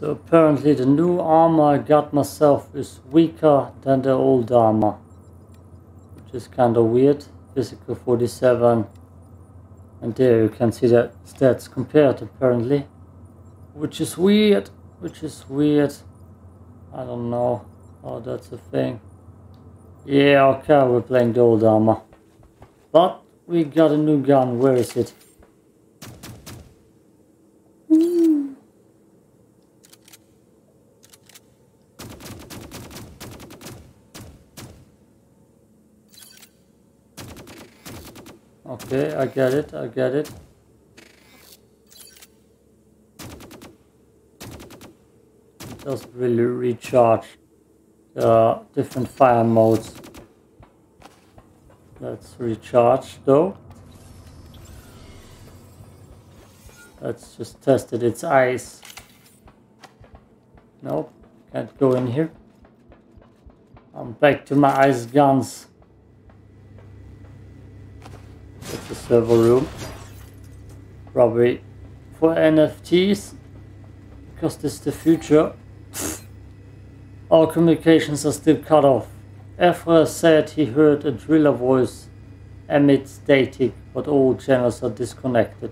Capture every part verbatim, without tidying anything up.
So apparently the new armor I got myself is weaker than the old armor, which is kind of weird. Physical forty-seven, and there you can see the stats compared apparently, which is weird, which is weird. I don't know. Oh, that's a thing. Yeah, okay, we're playing the old armor. But we got a new gun. Where is it? Mm. Okay, I get it, I get it. It doesn't really recharge the different fire modes. Let's recharge though. Let's just test it. It's ice. Nope, can't go in here. I'm back to my ice guns. That's the server room. Probably for N F Ts, because this is the future. All communications are still cut off. Ephra said he heard a driller voice amid static, but all channels are disconnected.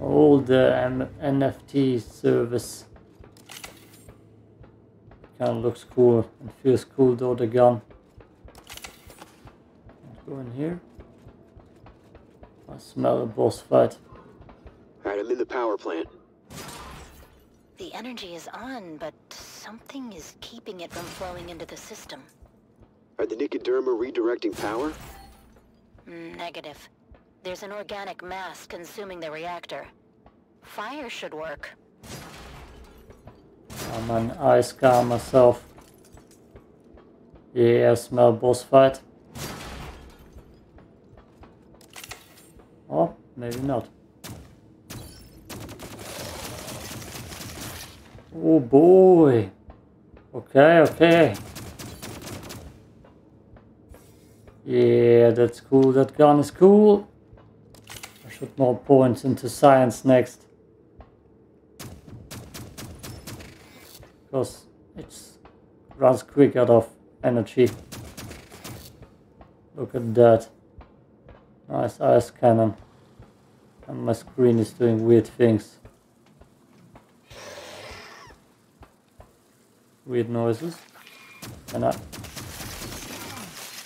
All the M N F T service. Kind of looks cool and feels cool though, the gun. Go in here. I smell a boss fight. Alright, I'm in the power plant. The energy is on, but something is keeping it from flowing into the system. Are the Nicoderma redirecting power? Negative. There's an organic mass consuming the reactor. Fire should work. I'm an ice car myself. Yeah, I smell boss fight. Or maybe not. Oh boy. Okay, okay. Yeah, that's cool. That gun is cool. I should more points into science next, because it runs quick out of energy. Look at that. Nice ice cannon. And my screen is doing weird things. Weird noises. And I...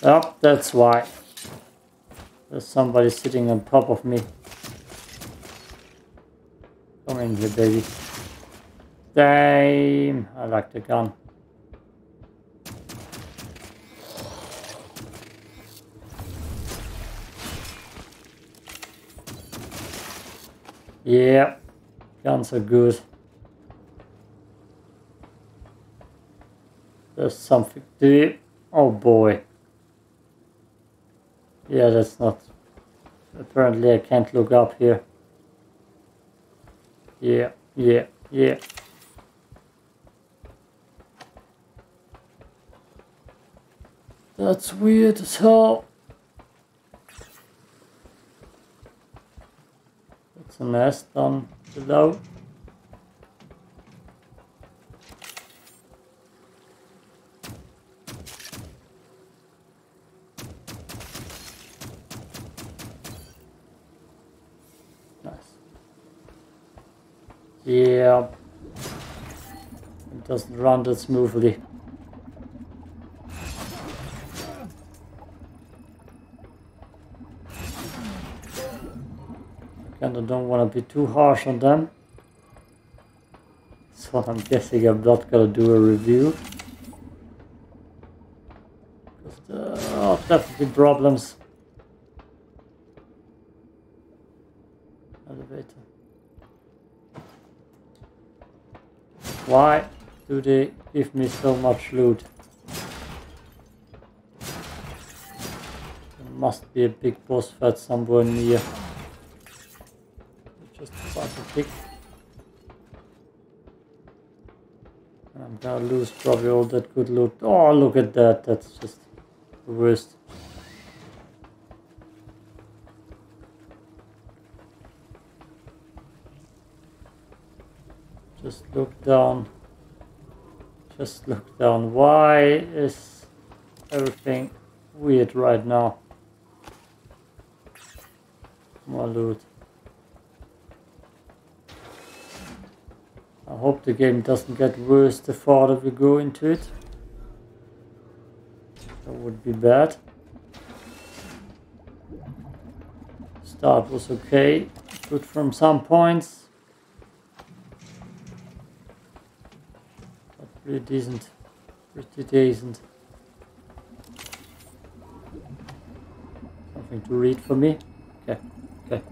Oh, that's why. There's somebody sitting on top of me. Come in here, baby. Damn! I like the gun. Yeah, guns are good. There's something there. Oh boy. Yeah, that's not... Apparently I can't look up here. Yeah, yeah, yeah. That's weird as hell. That's a nest down below. Yeah, it doesn't run that smoothly. I kinda don't wanna be too harsh on them. So I'm guessing I'm not gonna do a review. Just, uh, oh, definitely problems. Elevator. Why do they give me so much loot? There must be a big boss fight somewhere near. Just a bunch of pick. I'm gonna lose probably all that good loot. Oh, look at that, that's just the worst. Just look down. Just look down. Why is everything weird right now? More loot. I hope the game doesn't get worse the farther we go into it. That would be bad. Start was okay. Good from some points. But pretty decent. Pretty decent. Something to read for me. Okay. Okay.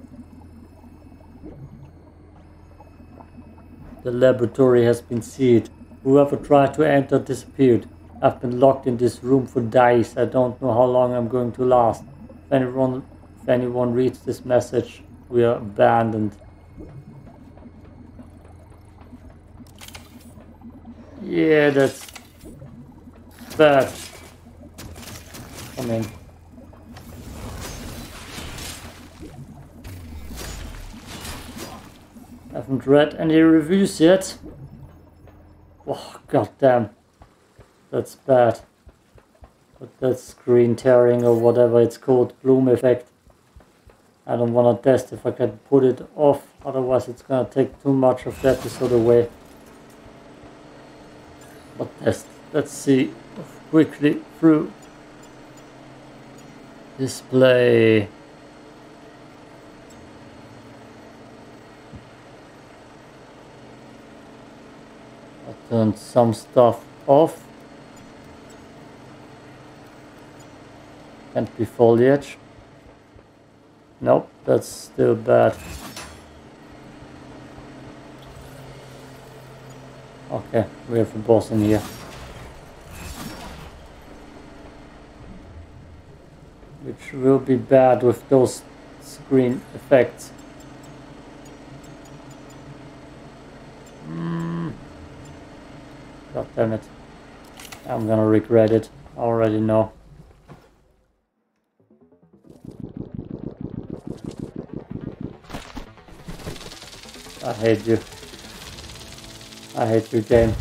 The laboratory has been sealed. Whoever tried to enter disappeared. I've been locked in this room for days. I don't know how long I'm going to last. If anyone, if anyone reads this message, we are abandoned. Yeah, that's bad. Come in. Haven't read any reviews yet. Oh, goddamn. That's bad. But that's screen tearing or whatever it's called, bloom effect. I don't want to test if I can put it off, otherwise it's gonna take too much of the episode away. But test. Let's see quickly through. Display. I turned some stuff off. Can't be foliage. Nope, that's still bad. Okay, we have a boss in here. Which will be bad with those screen effects. Mm. God damn it. I'm gonna regret it. I already know. I hate you. I hate you, game.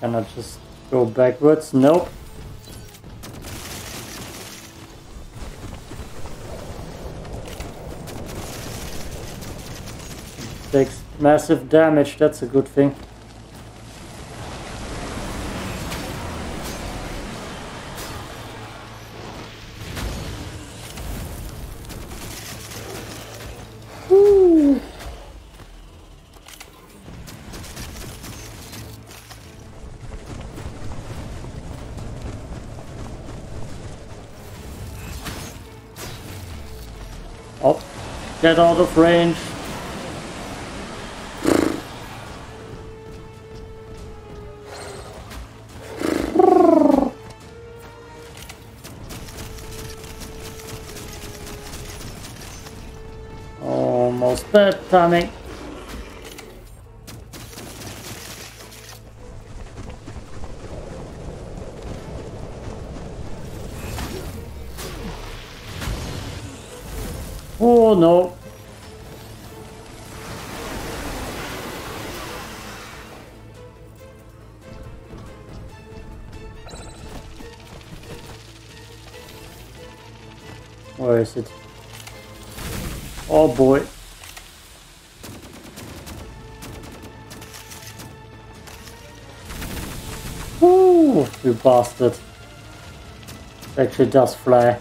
Can I just go backwards? Nope. It takes massive damage, that's a good thing. Get out of range. Almost dead, Tommy. Oh no. Where is it? Oh boy. Woo, you bastard. It actually does fly.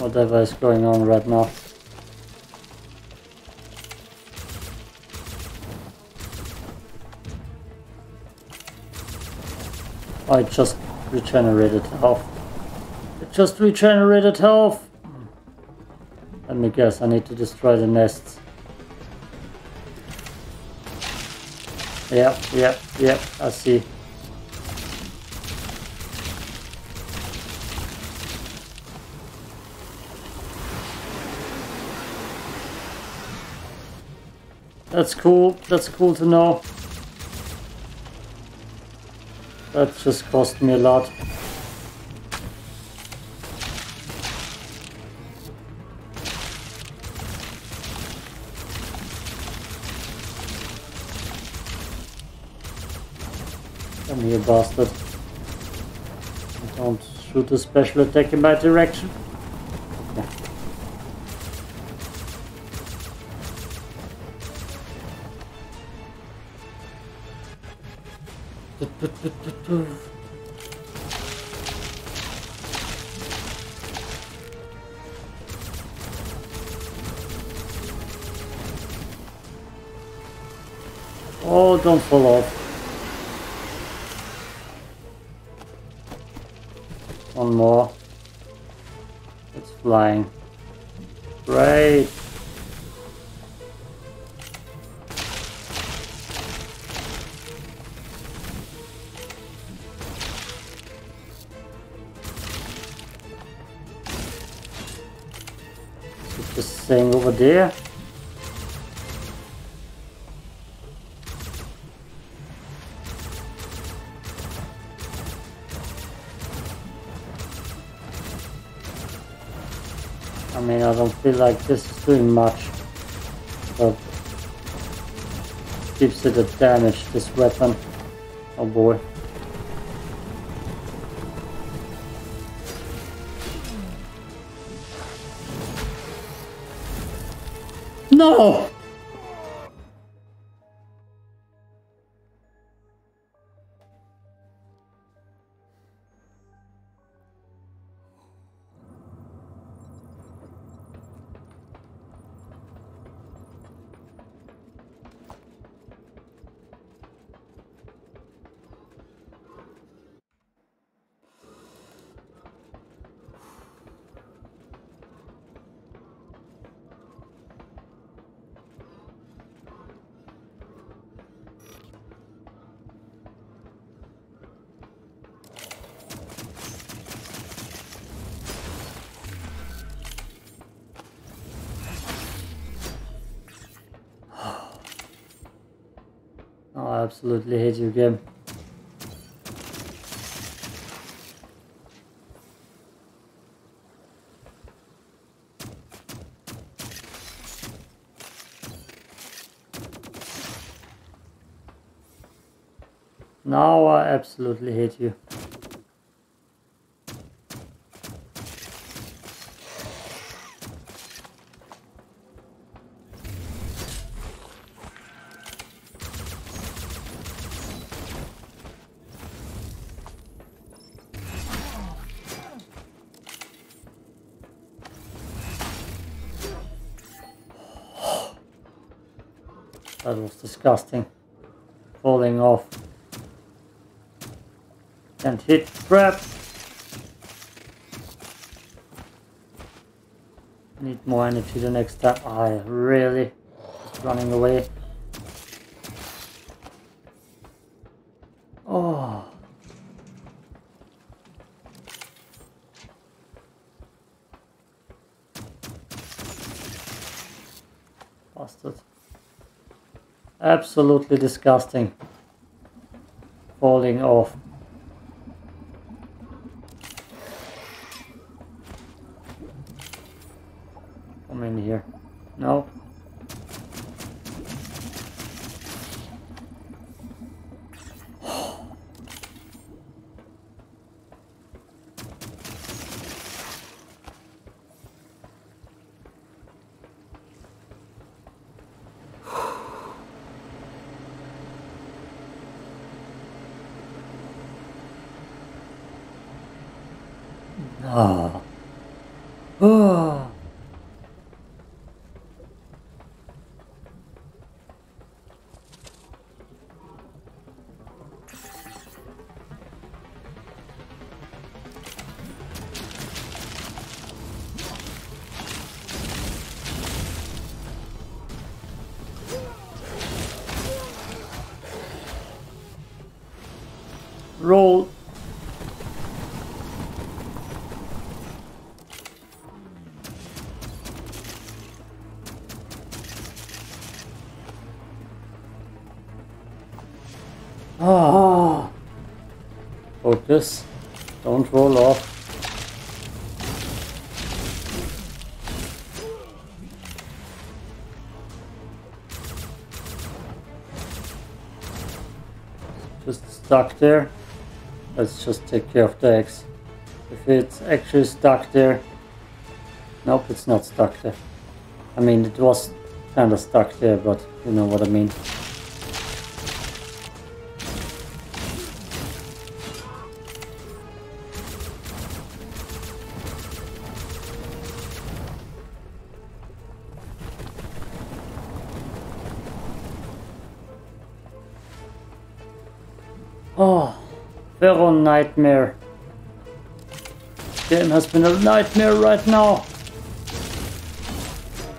Whatever is going on right now. I just regenerated health. It just regenerated health! Let me guess, I need to destroy the nests. Yep, yep, yep, I see. That's cool. That's cool to know. That just cost me a lot. Come here, bastard. Don't shoot a special attack in my direction. Oh, don't fall off. One more. It's flying. Great. This thing over there. I mean, I don't feel like this is doing much, but it gives it a damage, this weapon. Oh boy. No! I absolutely hate you again. Now I absolutely hate you. That was disgusting. Falling off. And hit trap. Need more energy the next time. I really just running away. Oh. Bastard. Absolutely disgusting. Falling off. Come in here. No. Oh. Oh. Roll. Ah! Focus. Don't roll off. Just stuck there. Let's just take care of the X. If it's actually stuck there. Nope, it's not stuck there. I mean, it was kind of stuck there, but you know what I mean. Oh, Pharaoh Nightmare. Game has been a nightmare right now.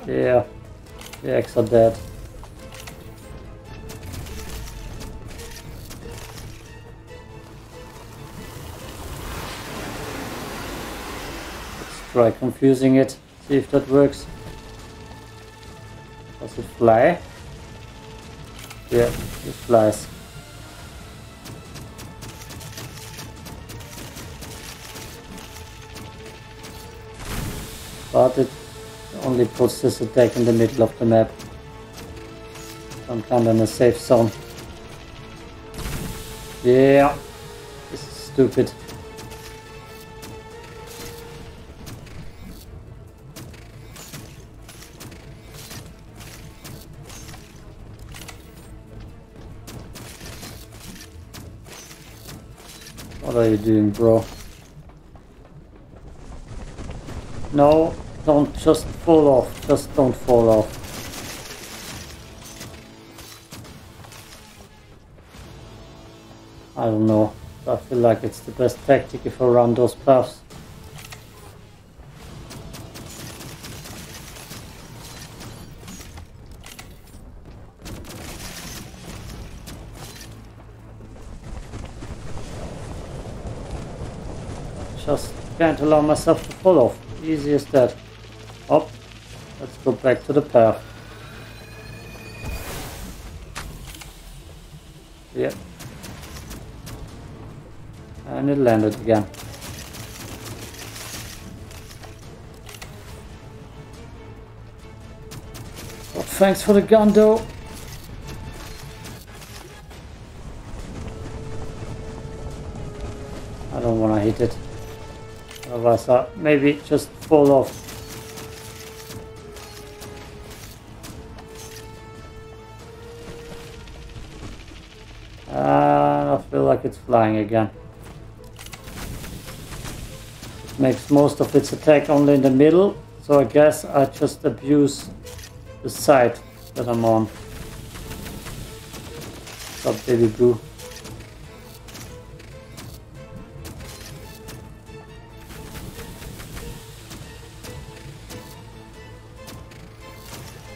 Yeah, the eggs are dead. Let's try confusing it, see if that works. Does it fly? Yeah, it flies. But it only puts this attack in the middle of the map. I'm kind of in a safe zone. Yeah, this is stupid. What are you doing, bro? No. Don't just fall off, just don't fall off. I don't know, I feel like it's the best tactic if I run those paths. Just can't allow myself to fall off, easy as that. Up, let's go back to the path. Yep. And it landed again. Oh, thanks for the gun though. I don't want to hit it. Otherwise I maybe just fall off. It's flying again. It makes most of its attack only in the middle, so I guess I just abuse the side that I'm on. Stop, baby blue.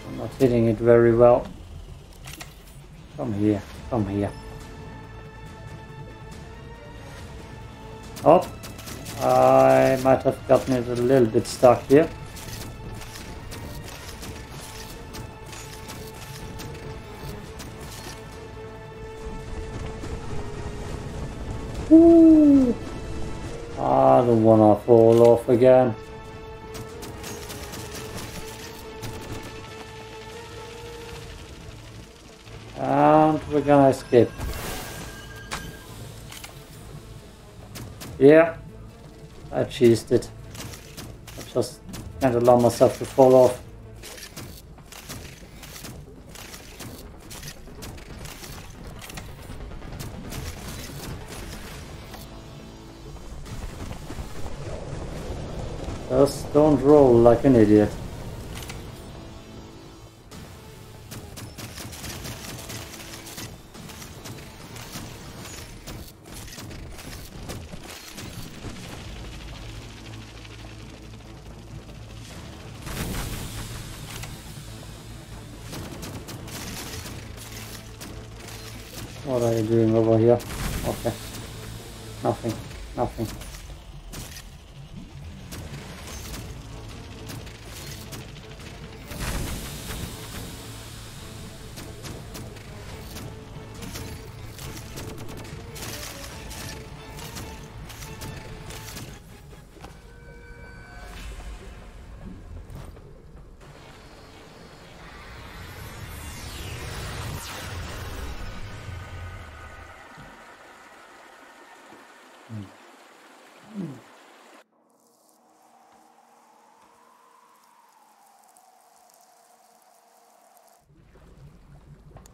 I'm not hitting it very well. Come here, come here. Oh, I might have gotten it a little bit stuck here. Ooh, I don't wanna fall off again. And we're gonna escape. Yeah, I cheesed it. I just can't allow myself to fall off. Just don't roll like an idiot. What are you doing over here? Okay. Nothing. Nothing.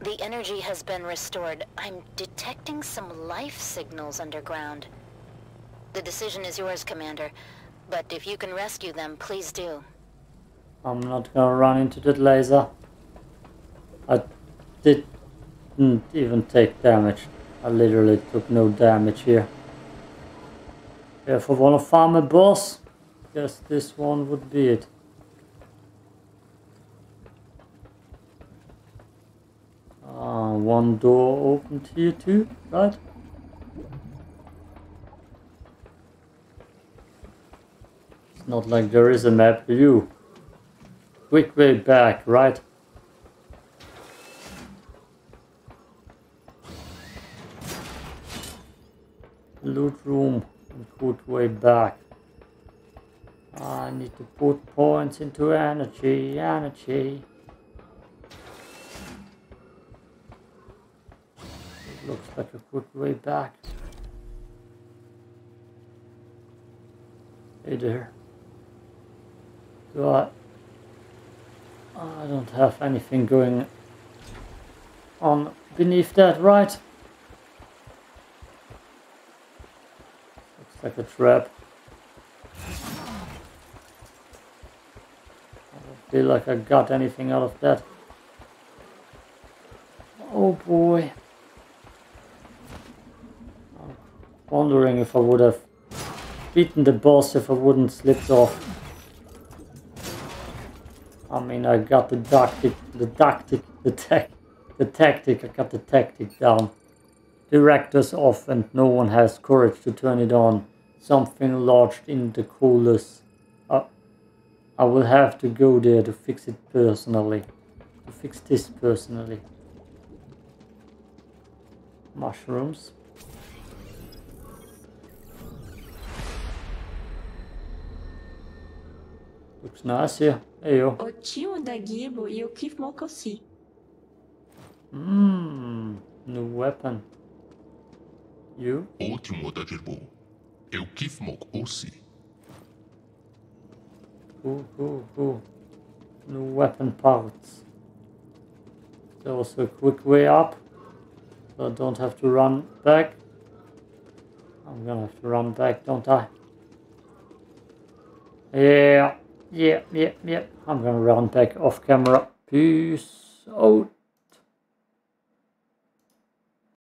The energy has been restored. I'm detecting some life signals underground. The decision is yours, Commander. But if you can rescue them, please do. I'm not gonna run into that laser. I didn't even take damage. I literally took no damage here. If I wanna farm a boss, guess this one would be it. Ah, one door opened here too, right? It's not like there is a map view. Quick way back, right? Loot room and good way back. I need to put points into energy, energy. It looks like a good way back. Hey there. Do I... I don't have anything going on beneath that, right? Looks like a trap. I don't feel like I got anything out of that. Oh boy. I'm wondering if I would have beaten the boss if I wouldn't slipped off. I mean, I got the tactic, the tactic, the tech, the tactic, I got the tactic down. Directors off and no one has courage to turn it on. Something lodged in the coolers. Uh, I will have to go there to fix it personally. To fix this personally. Mushrooms. Looks nice here. Hey, yo. O tio da Gibo e o Kif Mokosi. Mmm, new weapon. You? O tio da Gibo e o Kif Mokosi. Ooh, ooh, ooh. New weapon parts. There's also a quick way up, so I don't have to run back. I'm gonna have to run back, don't I? Yeah. Yeah, yeah, yeah. I'm gonna run back off camera. Peace out.